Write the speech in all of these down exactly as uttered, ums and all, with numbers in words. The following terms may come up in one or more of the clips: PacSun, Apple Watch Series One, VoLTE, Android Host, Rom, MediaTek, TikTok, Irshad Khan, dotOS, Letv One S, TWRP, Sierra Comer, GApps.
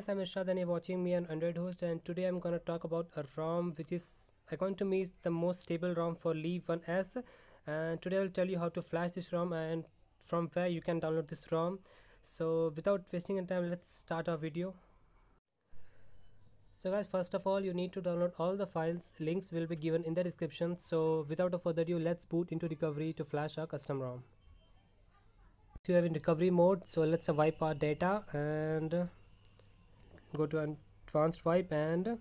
guys, I'm Irshad and you're watching me on Android Host, and today I'm gonna talk about a ROM which is according to me is the most stable ROM for Letv one S. And today I'll tell you how to flash this ROM and from where you can download this ROM. So without wasting any time, let's start our video. So guys, first of all you need to download all the files. Links will be given in the description. So without a further ado, let's boot into recovery to flash our custom ROM. So we have in recovery mode, so let's wipe our data and go to advanced wipe and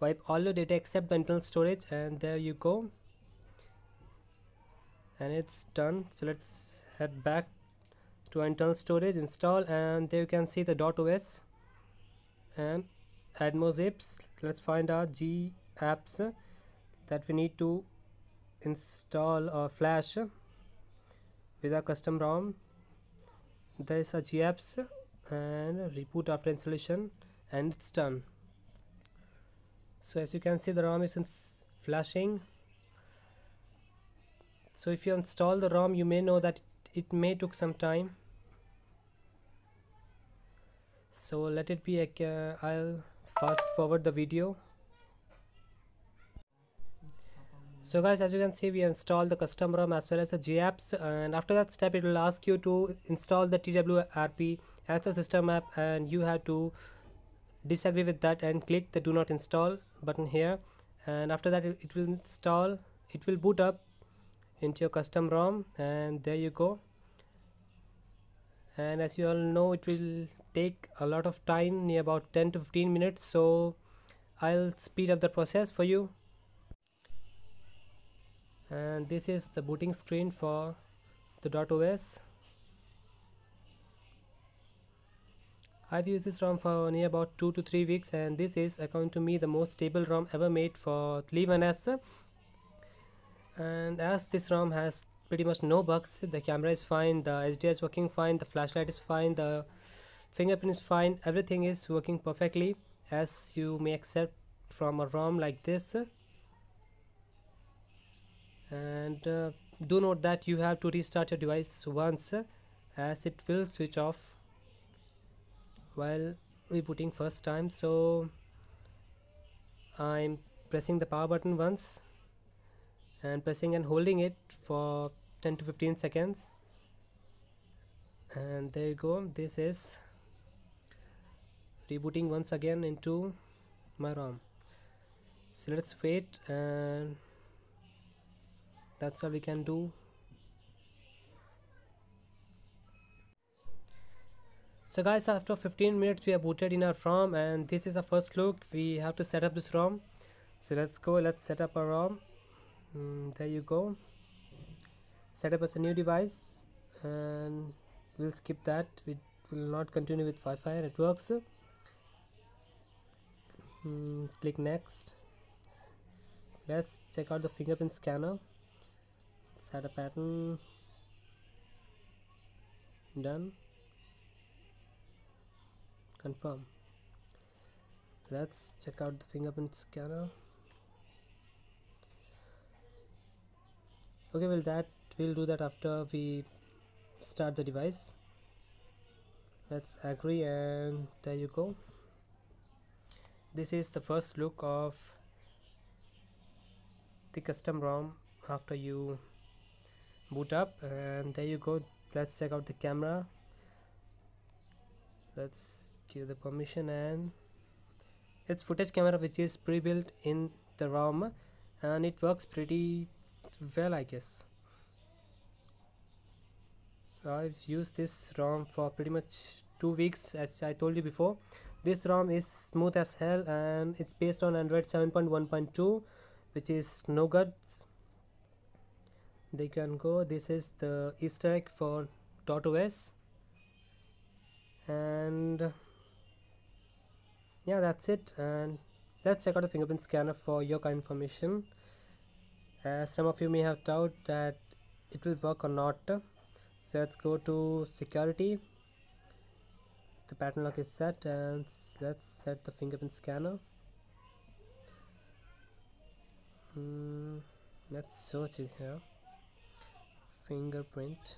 wipe all your data except the internal storage, and there you go, and it's done. So let's head back to internal storage, install, and there you can see the dotOS and add more zips. Let's find our GApps that we need to install or flash with our custom ROM. There is a GApps and reboot after installation, and it's done. So as you can see, the ROM is flashing. So if you install the ROM, you may know that it, it may took some time. So let it be. Uh, I'll fast forward the video. So guys, as you can see, we installed the custom ROM as well as the GApps, and after that step it will ask you to install the T W R P as a system app, and you have to disagree with that and click the do not install button here, and after that it, it will install, it will boot up into your custom ROM, and there you go. And as you all know, it will take a lot of time, near about ten to fifteen minutes, so I'll speed up the process for you. And this is the booting screen for the dotOS. I've used this ROM for near about two to three weeks, and this is according to me the most stable ROM ever made for Letv one S. And as this ROM has pretty much no bugs, the camera is fine, the S D I is working fine, the flashlight is fine, the fingerprint is fine, everything is working perfectly as you may expect from a ROM like this. And uh, do note that you have to restart your device once, uh, as it will switch off while rebooting first time. So I'm pressing the power button once and pressing and holding it for ten to fifteen seconds, and there you go, this is rebooting once again into my ROM. So let's wait, and that's all we can do. So guys, after fifteen minutes we are booted in our ROM, and this is our first look. We have to set up this ROM, so let's go, let's set up our ROM. Mm, there you go, set up as a new device, and we'll skip that, we will not continue with Wi-Fi networks. Mm, click next. Let's check out the fingerprint scanner, set a pattern, done, confirm. Let's check out the fingerprint scanner. Okay, well that we'll do that after we start the device. Let's agree, and there you go, this is the first look of the custom ROM after you boot up, and there you go. Let's check out the camera, let's give the permission, and it's footage camera which is pre-built in the ROM, and it works pretty well I guess. So I've used this ROM for pretty much two weeks as I told you before. This ROM is smooth as hell, and it's based on Android seven point one point two, which is no guts. They can go. This is the Easter egg for dotOS, and yeah, that's it. And let's check out the fingerprint scanner for your kind of information, as some of you may have doubt that it will work or not. So let's go to security, the pattern lock is set, and let's set the fingerprint scanner. Mm, let's search it here, fingerprint,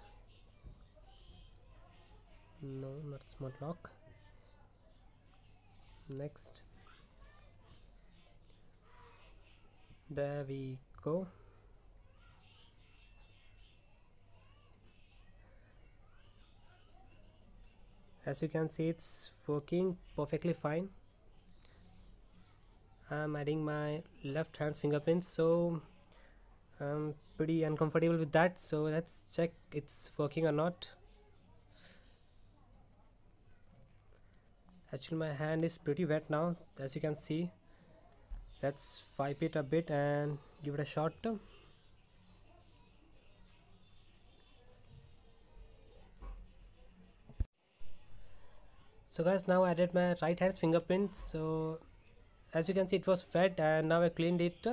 no, not smart lock. next. There we go. As you can see, it's working perfectly fine. I'm adding my left hand's fingerprint, so I'm pretty uncomfortable with that. So let's check it's working or not. Actually, my hand is pretty wet now, as you can see. Let's wipe it a bit and give it a shot. So guys, now I added my right hand fingerprint. So as you can see, it was wet and now I cleaned it.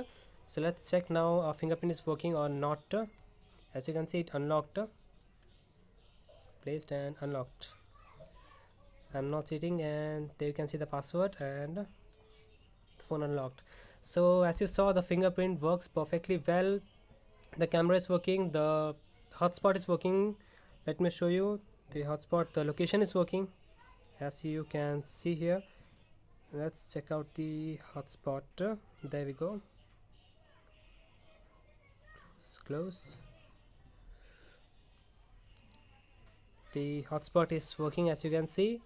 So let's check now our fingerprint is working or not. As you can see, it unlocked, placed and unlocked. I'm not cheating, and there you can see the password and the phone unlocked. So as you saw, the fingerprint works perfectly well. The camera is working, the hotspot is working. Let me show you the hotspot. The location is working, as you can see here. Let's check out the hotspot. There we go. Let's close. The hotspot is working, as you can see.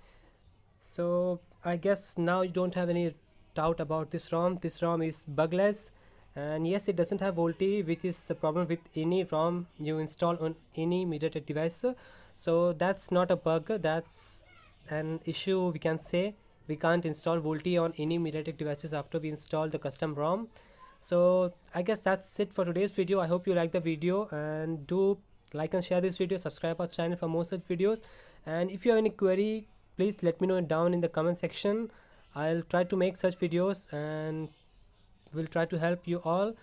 So I guess now you don't have any doubt about this ROM. This ROM is bugless, and yes, it doesn't have VoLTE, which is the problem with any ROM you install on any MediaTek device. So that's not a bug, that's an issue, we can say. We can't install VoLTE on any MediaTek devices after we install the custom ROM. So I guess that's it for today's video. I hope you liked the video, and do like and share this video, subscribe our channel for more such videos. And if you have any query, please let me know down in the comment section. I'll try to make such videos and will try to help you all.